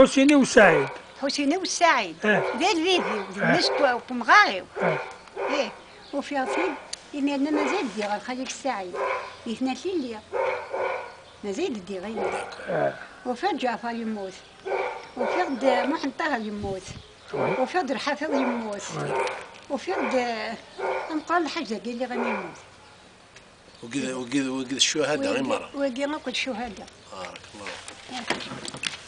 حسيني وسعيد. حسيني وسعيد. دار ريدي ودمشق ومغاري. إيه وفي أصيل إني أنا مازال ديغا نخليك السعيد. إثنى ليا مازال ديغا يموت. وفات جعفر يموت. وفات محمد طاهر يموت. وفات الحافظ يموت. وفات نقول الحاجة قال لي غادي يموت. وقد الشهداء غير مرة. وقد الشهداء. بارك الله.